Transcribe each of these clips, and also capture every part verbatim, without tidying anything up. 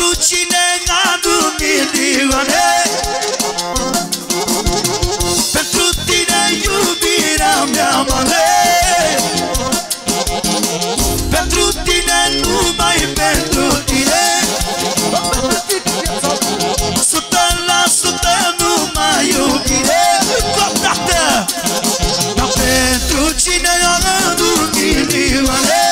Pentru cine aduc milioane, pentru tine iubirea mea mare, pentru tine, numai pentru tine, sută la sută numai iubire, coptată. Dar pentru cine aduc milioane,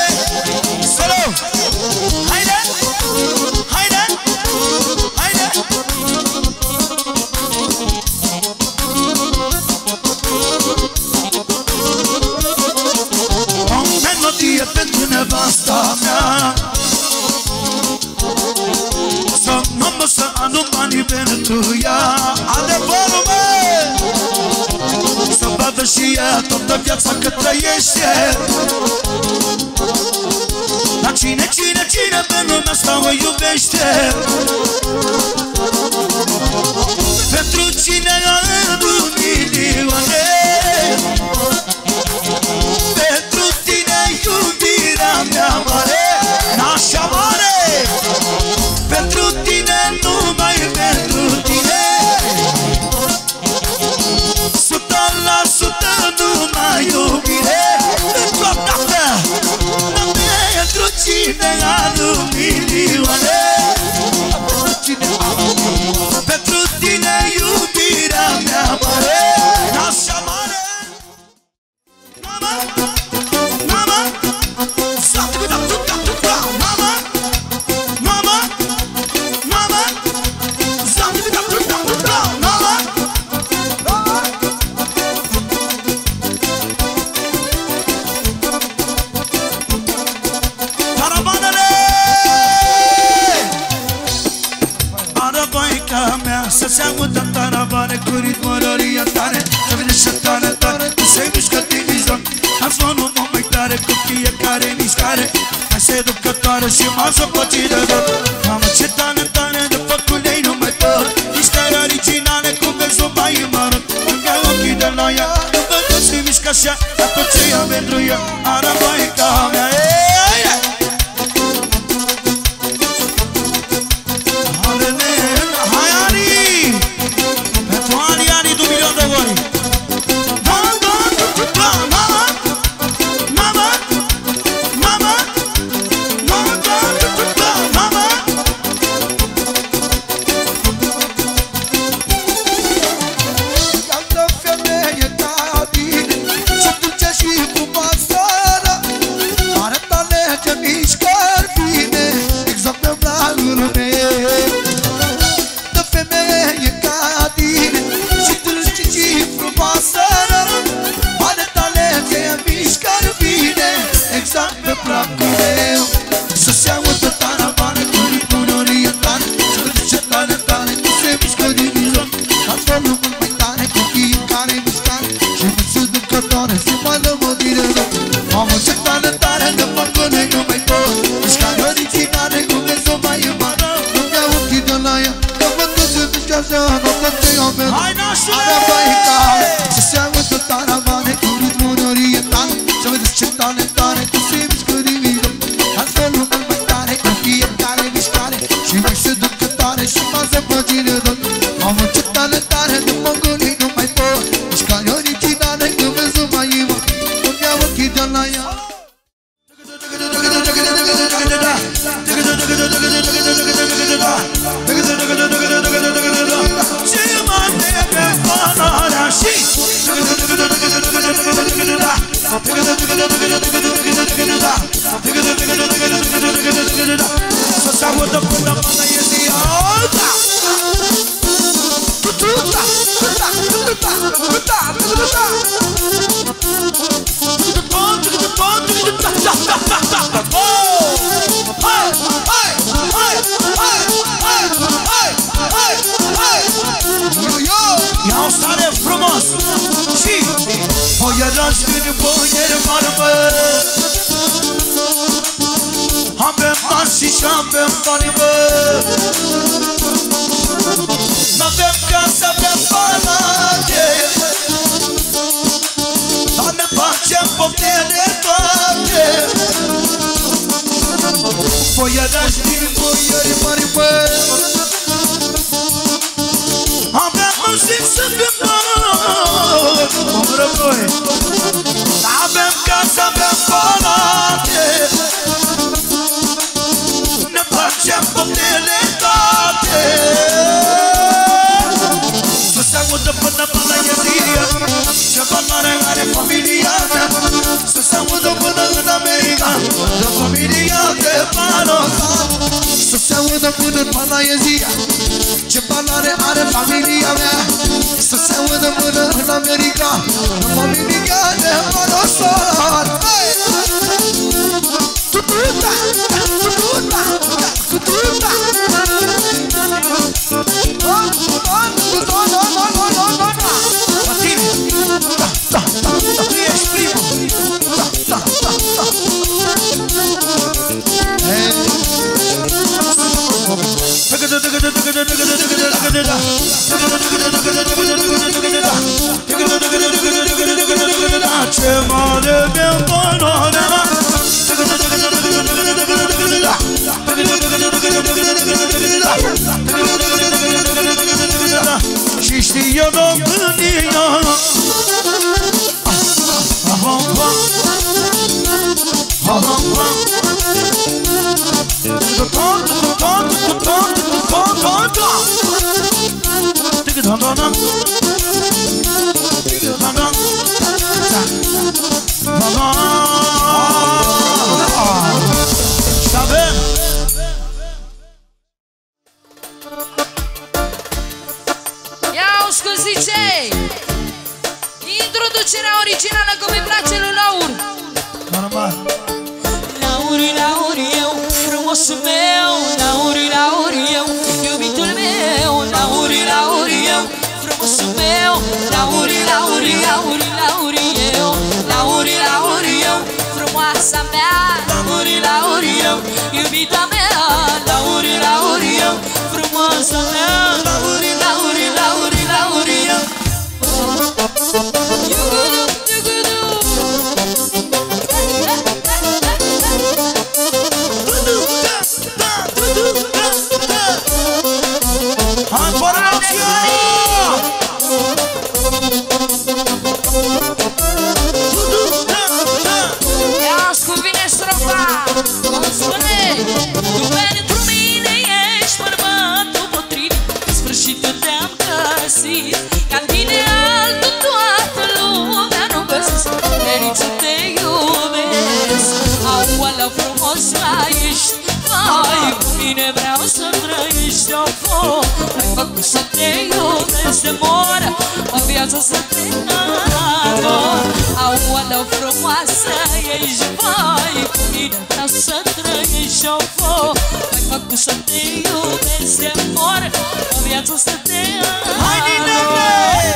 pentru ea, adevărul meu, să vadă și ea toată viața cât trăiește. Dar cine, cine, cine pe lumea asta o iubește? Pentru cine aduc milioane, pentru tine iubirea mea mare, n-așa mare, pentru tine numai pentru tine, sută la sută numai iubire, toată. Dar pentru cine aduc milioane, pentru tine iubirea mea mare, așa mare. Mama, mama, să-ți audă taravane cu ritmărăria tare, să vine și tare, tare, nu se mișcă din vizor. Am zvonul mult mai tare cu fiecare mișcare, mai seducătoare și m-am sopățit de tot. Mamă, ce tare, tare, de făcut ei nu mai dor, mișcare originale, cum vezi-o mai îmărând. Încă ochii de la ea, nu văd că se mișcă așa, dar tot ce ia pentru ea, araba e ca a mea. Boiadași din boiere mari, bă, fanate. Ne place poftele toate. Să se audă până la India ce valoare are familia ta. Să se audă până în America la familia de Panosa. Să se audă până în Malaezia ce valoare are familia mea. Să se audă până în America la familia de Panosa. Și știu eu introducerea originală, cum îmi place lui Laur. Normal. Laur, Laur, eu, frumosul meu. Laur, Laur, eu, iubitul meu. Laur, Laur, eu, frumosul meu. Laur, Laur, Laur, Laur, eu. Laur, Laur, eu, frumoasa mea. Laur, Laur, eu, iubita mea. Laur, Laur, eu, frumosul meu. Laur, Laur, Laur, Laur, eu. Să te iubesc de mor, o viață să te ador. Auală frumoasă ești, vai, cu mine vreau să trăiești o foc. Ai făcut să te iubesc de mor, o viață să te ador. Hai,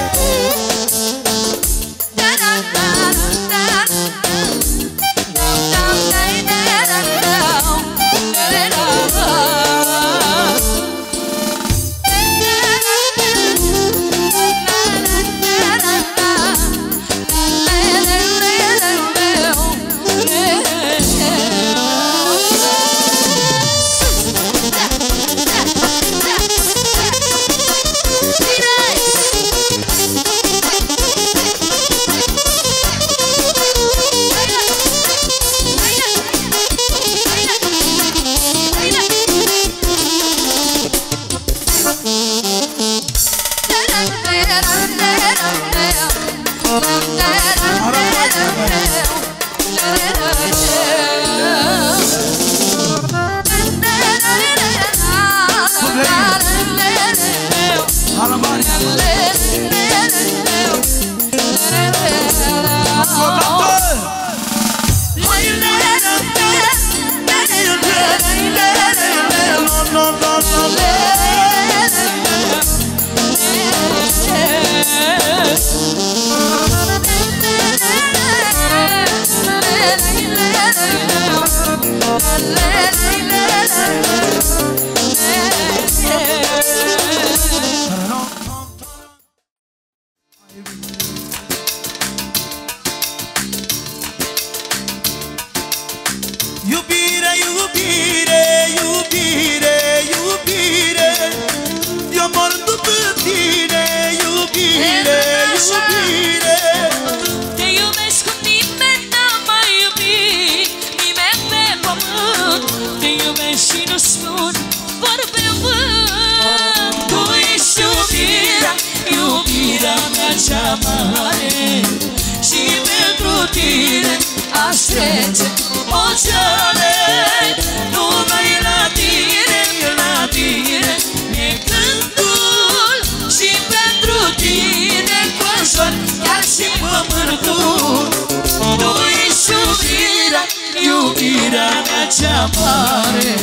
Iubirea mea cea mare,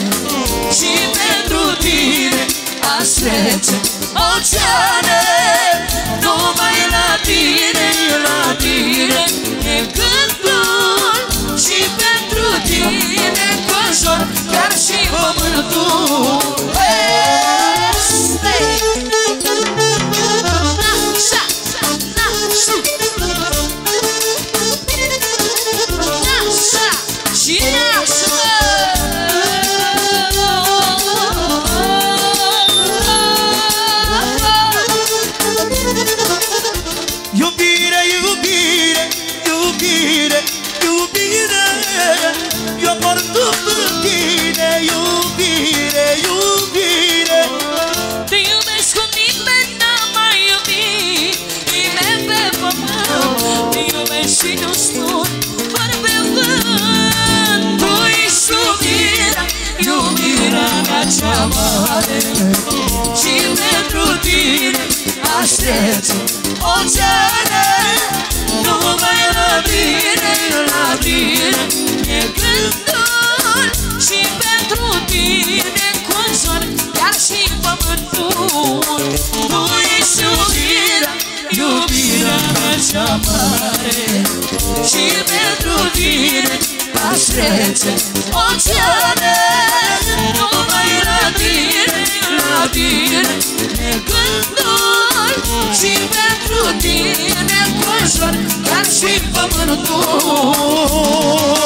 și pentru tine aș trece oceane. Numai la tine, la tine e gândul, și pentru tine conjur chiar și pământul. Și pentru tine aș trece oceane. Numai la tine, la tine e gândul, și pentru tine conjur chiar și pământul. Tu ești iubirea, iubirea mea cea mare, și pentru tine aș trece oceane. Numai la tine, la tine e gândul, și pentru tine conjur chiar și pământul.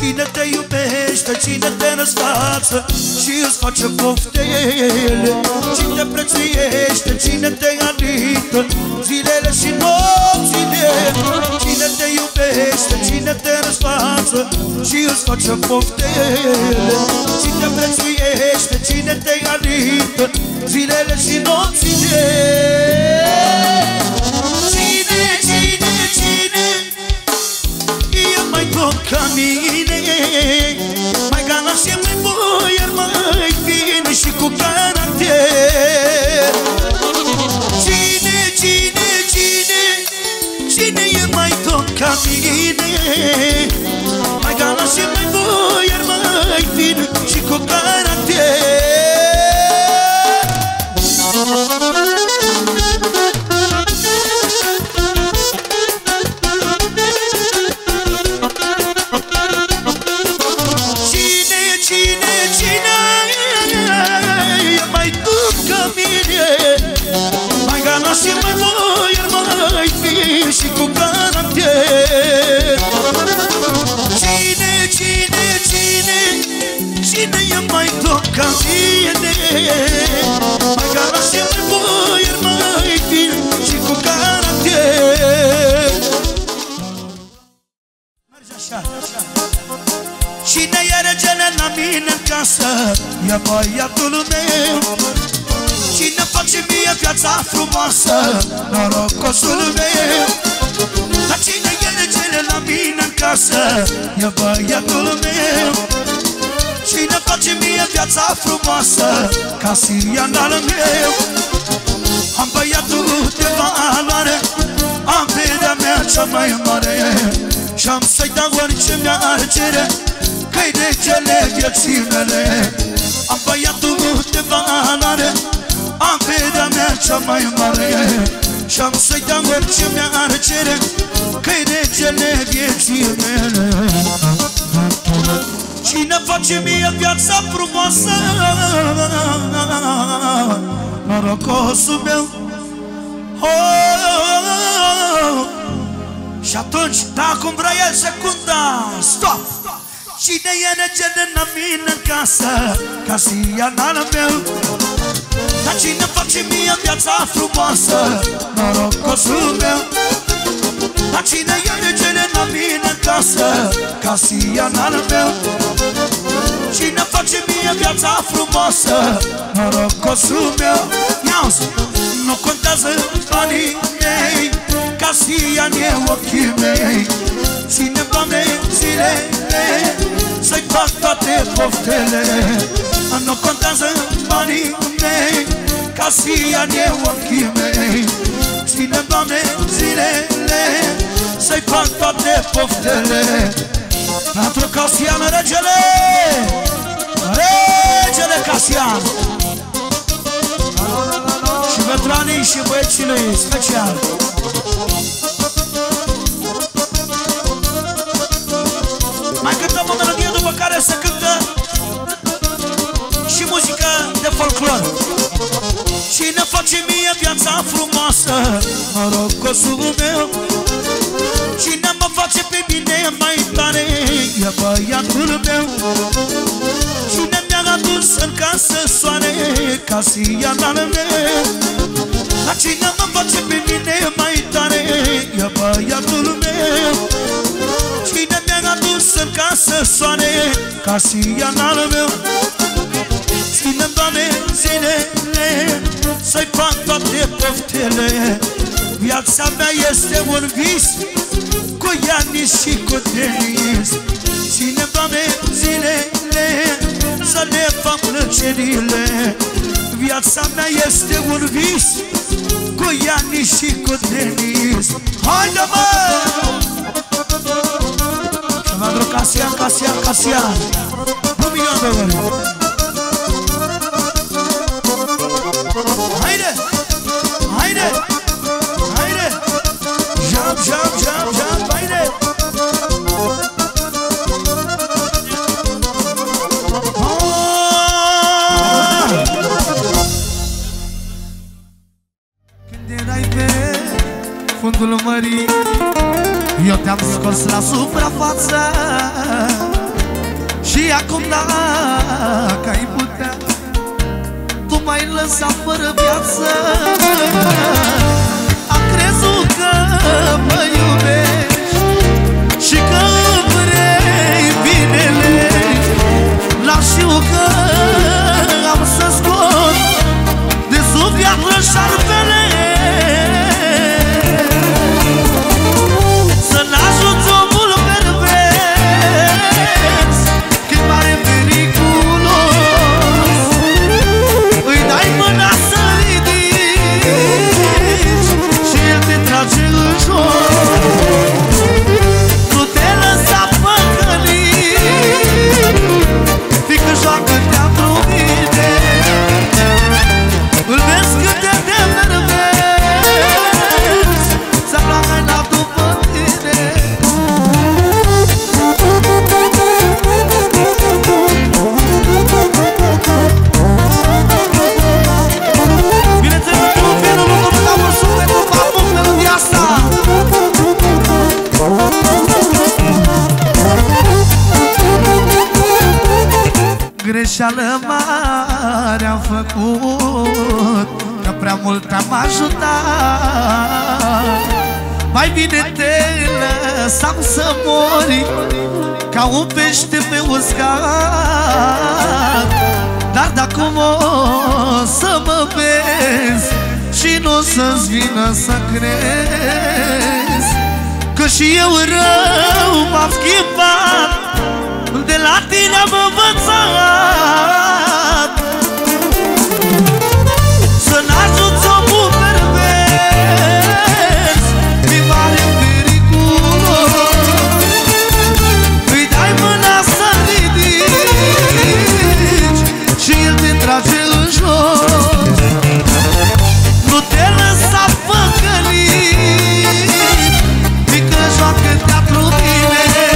Cine te iubește, cine te răsfață și îți face poftele, cine te prețuiește, cine te alită zilele și nopțile. Cine te iubește, cine te răsfață și îți face poftele, cine te prețuiește, cine te alită zilele și nopțile. Cine, cine, cine e mai bun ca mine, mai gana și mai bun, iar mai bine și cu caracter. Cine, cine, cine, cine e mai tot ca mine, mai gana și mai bun, iar mai bine și cu caracter. Cine e regele la mine în casă? E băiatul meu. Cine face mie viața frumoasă? Norocosul meu. Dar cine e regele la mine în casă? E băiatul meu. Cine face mie viața frumoasă? Casianul meu. Am băiatul de valoare, am ferea mea cea mai mare, și-am să-i dau orice mi-ar cere, că-i regele vieții mele. Am băiatul de valoare, am ferea mea cea mai mare, și-am să-i dau orice mi-ar cere, că-i regele vieții mele. Cine face mie viața frumoasă? Norocosul meu. Și atunci, da, cum vrea el, secunda, stop! Cine e regele la mine în casă? Casianul meu. Dar cine face mie viața frumoasă? Norocosul meu. Dar cine e regele la mine în casă? Casianul meu. Cine face și mie viața frumoasă, norocosul meu. Nu contează banii mei, ca sia în ochii mei. Ține-mi, Doamne, zilele, să-i fac toate poftele. Nu contează banii mei, ca sia în ochii mei. Ține-mi, Doamne, zilele, să-i fac toate poftele. Pentru Casian, regele, regele Casian și veteranii și băieții lui special. Mai cântăm o melodie, după care se cântă și muzică de folclor. Cine face mie viața frumoasă, norocosul meu. Cine mă face pe mine mai tare, e băiatul meu. Cine mi-a adus în casă soare, ca sia la meu. Dar cine mă face pe mine mai tare, e băiatul meu. Cine mi-a adus în casă soare, ca sia la meu. Ține-mi, Doamne, zilele, să-i fac toate poftele. Viața mea este un vis, cu iani și cu tenis. Ține-mi, Doamne, zilele, să ne fac plăcerile. Viața mea este un vis, cu iani și cu tenis. Haide, mă! Și mă duc Casian, Casian, Casian, un milion de ori. Haide! Haide! Haide! Jump, jump, jump, jump! Haide! Când erai pe fundul mării, eu te-am scos la suprafață. Și acum dacă ai putea, tu m-ai lăsat fără viață. Am crezut că mă iubești și că vrei binele. N-am știut că am să scot de sub iarnă șarpele. Să n-ajungi omul pervers, cât mare periculos. Îi dai mâna să ridici și el te trage în jos. Nu te lăsa păcălit, fiindcă joacă teatru mine. Îl vezi cât te denervezi, s-a plat mai nap după tine. Bineînțeles, tu vinul nu cum dau în sufletul, mă apuc melodia asta. Greșeală mare-am făcut, că prea mult am ajutat. Mai bine te lăsam să mori ca un pește pe uscat. Dar de-acum o să mă vezi și nu o să-ți vină să crezi că și eu rău m-am schimbat, de la tine am învățat. Să n-ajungi omul pervers, mi pare periculos. Îi dai mâna să ridici și el te trage în jos. Nu te lăsa păcălit, fiindcă joacă teatru mine.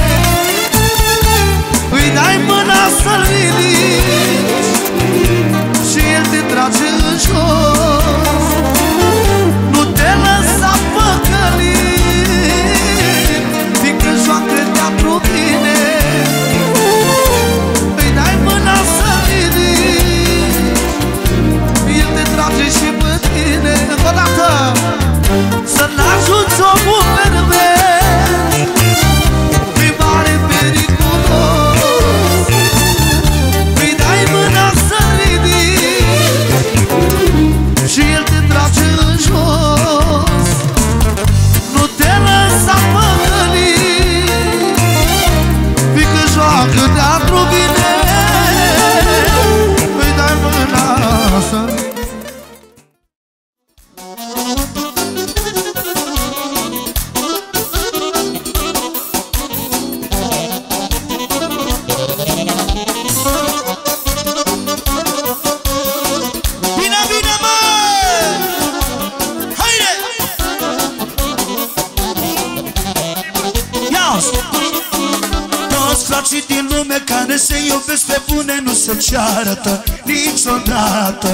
Toți frații din lume care se iubesc pe bune nu se ceartă niciodată.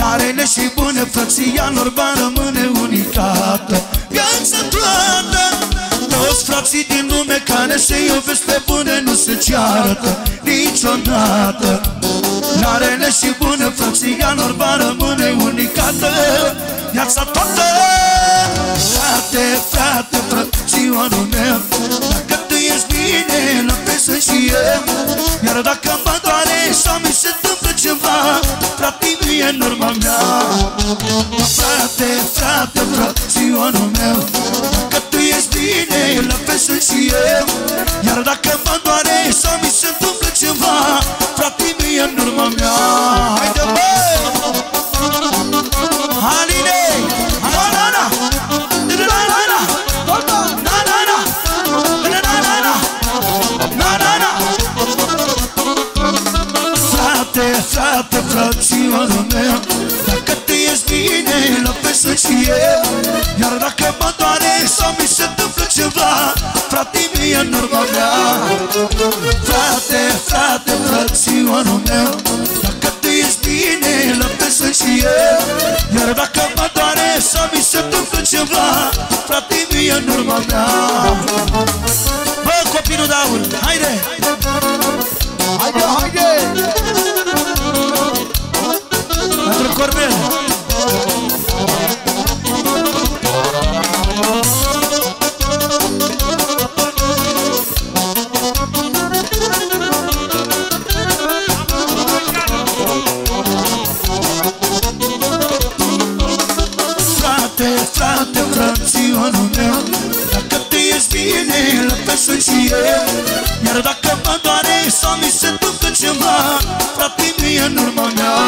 La rele și bune, frăția lor va rămâne unicată, viața toată. Toți frații din lume care se iubesc pe bune nu se ceartă niciodată. La rele și bune, frăția lor va rămâne unicată, viața toată. Frate, frate, frățioarul meu, dacă tu ești bine, la fel sunt și eu. Iar dacă mă doare sau mi se întâmplă ceva, frate, e în urma mea. Frate, frate, frățioarul meu, dacă tu ești bine, la fel sunt și eu. Iar dacă mă doare sau mi se întâmplă ceva, frate, e în urma mea. Haide, bă! Frate, frățioarul meu, dacă tu ești bine, la fel sunt și eu. Iar dacă mă doare sau mi se întâmplă ceva, frate, mie în urma mea. Frate, frate, frățioarul meu, dacă tu ești bine, la fel sunt și eu. Iar dacă mă doare sau mi se întâmplă ceva, frate, mie în urma mea. Bă, copilul de aur, haide! Haide, haide! Corbel. Frate, frate, frățioarul meu, dacă tu ești bine, la fel sunt și eu. Iar dacă mă doare sau mi se întâmplă ceva, frate, mie în urma mea.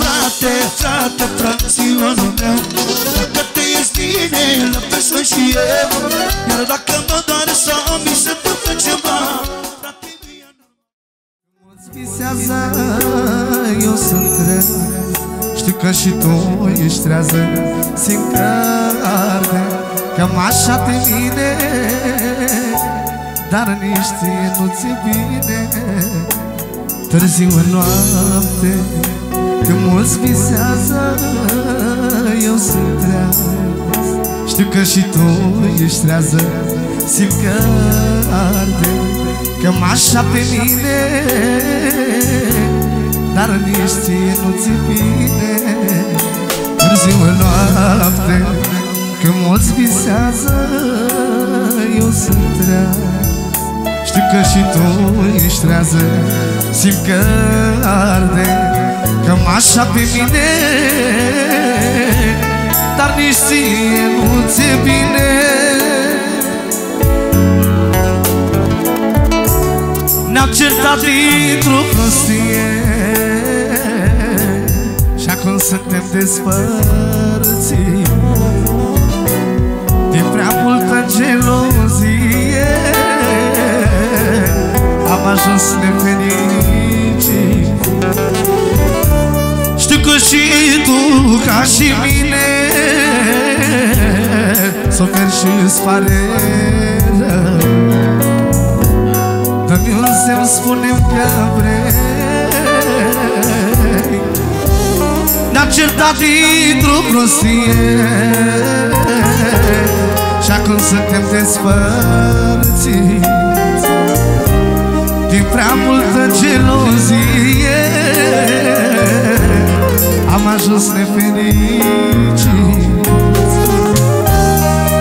Frate, frate, frățioarul meu, dacă tu ești bine, la fel sunt și eu. Iar dacă mă doare sau mi se întâmplă ceva, frate, mie în urma mea. Mulți visează, eu sunt trez, știu că și tu ești trează, simt că arde cam așa pe mine, dar niște nu ți-e bine. Târziu în noapte, când mulți visează, eu sunt treaz, știu că și tu ești trează, simt că arde cam așa pe mine, dar niște nu ți-e bine. Târziu în noapte, când mulți visează, eu sunt treaz, știu că și tu ești trează, simt că arde cam așa pe mine, dar nici ție nu ți-e bine. Ne-am certat dintr-o prostie și acum suntem despărțiți din prea multă gelozie. Am ajuns nefericit, știu că și tu, ca și mine, suferi și îți pare rău. Dă-mi un semn, spune-mi că vrei. Ne-am certat dintr-o prostie și acum suntem despărțiți din prea multă gelozie. Am ajuns nefericit,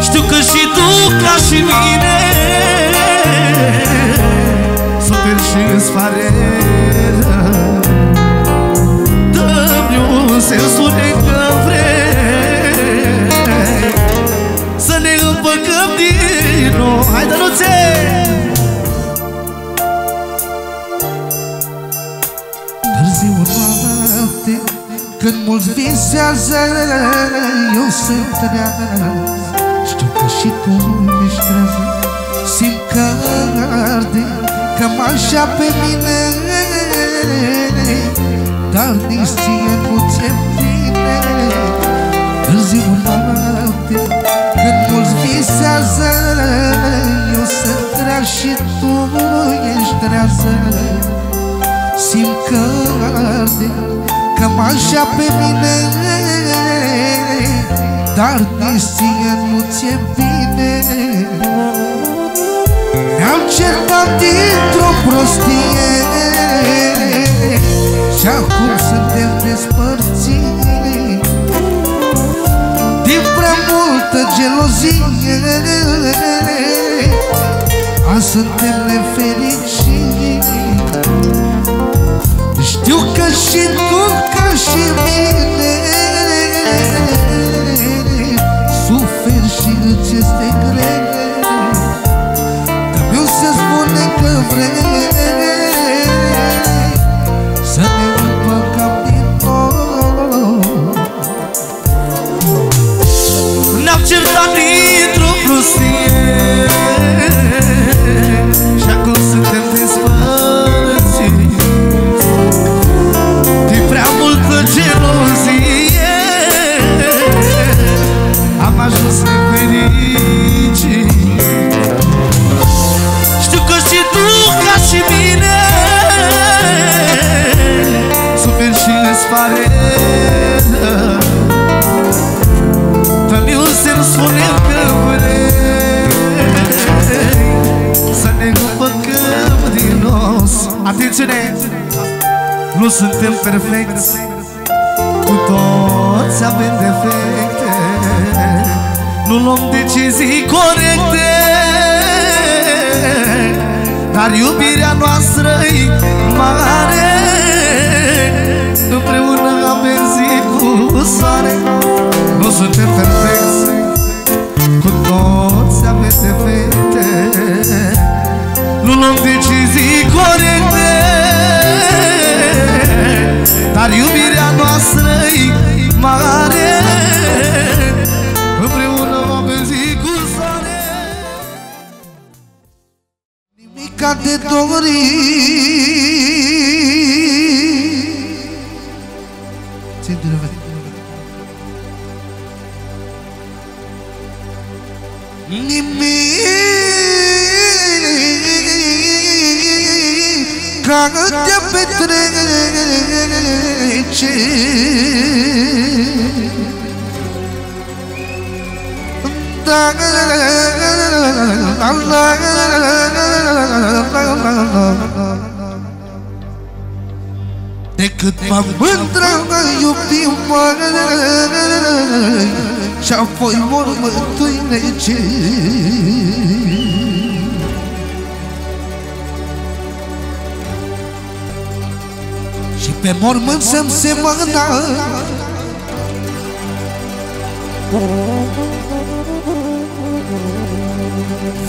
știu că și tu, ca și mine, suferi și îți pare rău. Dă-mi un semn, spune că vrei să ne împăcăm din nou. Hai, Dănuțe! Când mulți visează, eu sunt treaz, știu că și tu ești treaz, simt că arde cam așa pe mine, dar nici ție nu ți-e bine. Târziu în noapte, când mulți visează, eu sunt treaz, și tu ești trează. Simt că arde, că m-așa pe mine, dar nisie nu ți-e bine. Ne-am certat dintr-o prostie și acum suntem despărțiți din prea multă gelozie. Azi suntem nefericiți. Știu că și tu, ca și mine, suferi și îți este greu. Dar vreau să spune că vrei să ne împăcăm din nou. Ne-am certat dintr-o prostie și acum suntem despărțiți din prea multă gelozie. Am ajuns nefericiți. Știu că și tu, ca și mine, suferi și îți pare rău. Dar nu se-mi spune că vrei să ne împăcăm din nou. Atențiune! Nu suntem perfecți, cu toți avem defecte. Nu luăm decizii corecte, dar iubirea noastră-i mare. Împreună avem zi cu soare. Nu suntem perfecți, cu toți avem defecte. Nu luăm decizii corecte, dar iubirea noastră-i mare. Nimica de dorit. Țin-te repede. Nimica de petrece da de cât m-am mândrat, mă iubim, mă, și-apoi mormântul-i nece. Și pe mormânt să-mi semăna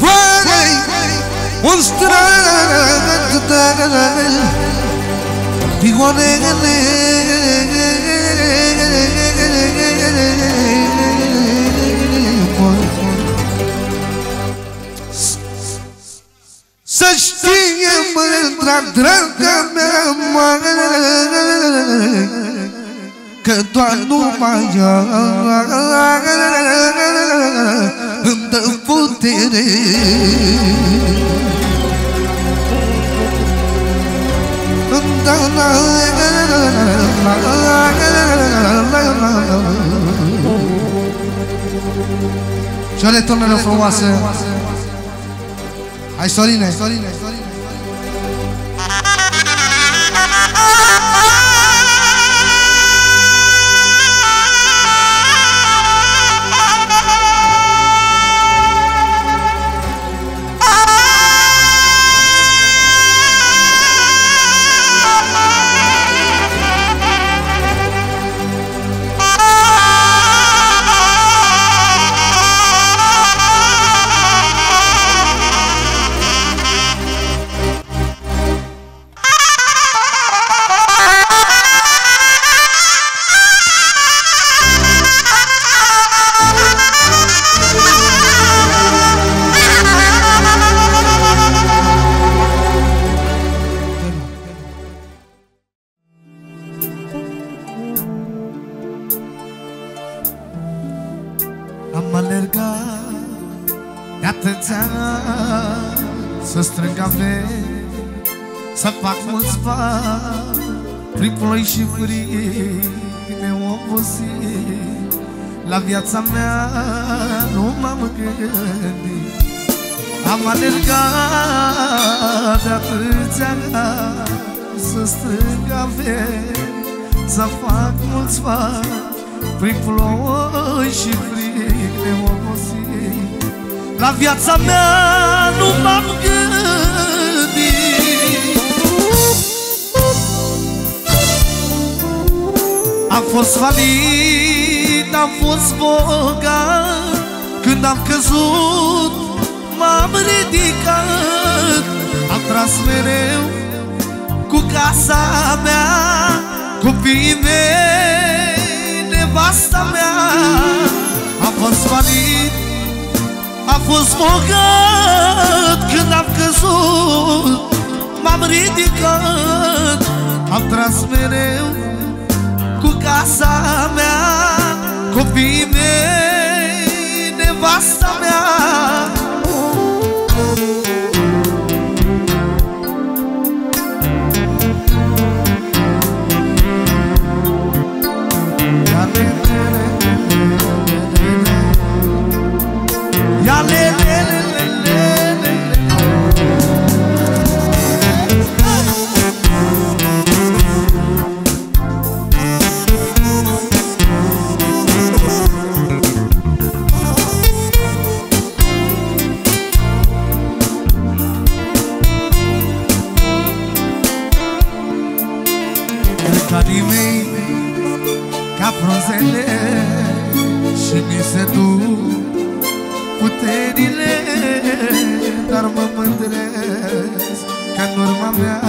vai un strat de pigorele. Să știe mândra, draga mea mare, că doar numai ea îmi dă putere. Și o retornare frumoasă. Hai, Sorine! să strâng averi, să fac mulți bani, prin ploi și vrine obosit. La viața mea nu m-am gândit. Am alergat de atâția ani să strâng averi, să fac mulți bani, prin ploi și vrine obosit. La viața mea nu m-am gândit. Am fost falit, am fost bogat, când am căzut m-am ridicat. Am tras mereu cu casa mea, copiii mei, nevasta mea. Am fost falit, am fost bogat, când am căzut m-am ridicat. Am tras mereu cu casa mea, copiii mei, nevasta mea. Călcarii mei ca frunzele și mi se duc puterile, dar mă mândresc că în urma mea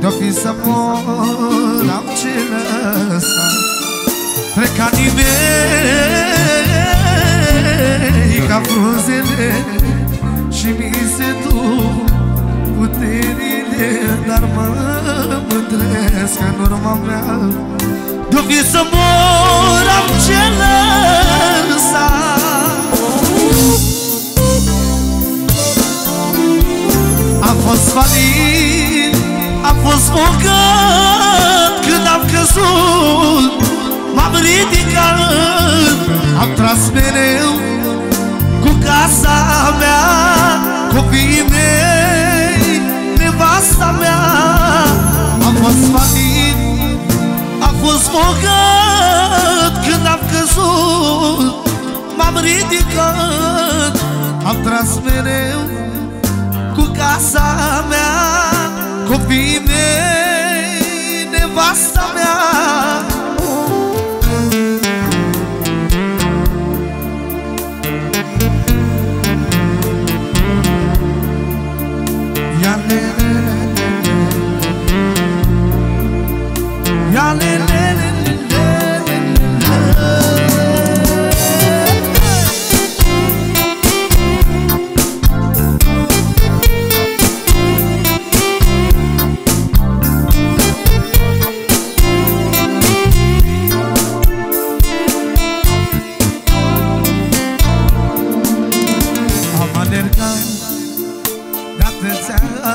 de-o fi să mor, am ce lăsa. Călcarii mei ca frunzele și mi se duc puterile, dar mă mândresc că în urma mea de-o fi să mor, am ce lăsa. Am fost falit, am fost bogat, când am căzut m-am ridicat. Am tras mereu cu casa mea, copiii mei, nevasta mea. Am fost falit, am fost bogat, când am căzut m-am ridicat. Am tras mereu cu casa mea, copiii mei, nevasta mea. Ia le le le le, ia le le le le le le. Am alergat de atâția ani să strâng averi,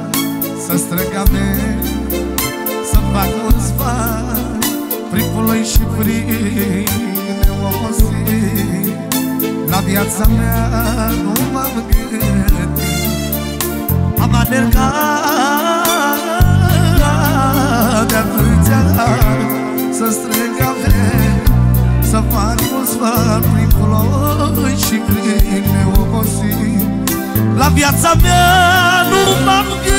să fac mulți bani, prin ploi și vrine obosit. La viața mea nu m-am gândit. Am alergat de atâția ani să strâng averi, să fac mulți bani, prin ploi și vrine obosit. La viața mea nu m-am gândit.